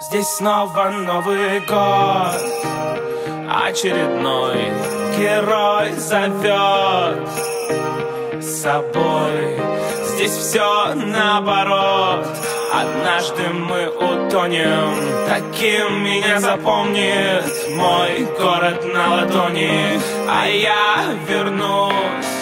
Здесь снова Новый год, очередной герой зовет с собой. Здесь все наоборот, однажды мы утонем. Таким меня запомнит мой город на ладони, а я вернусь.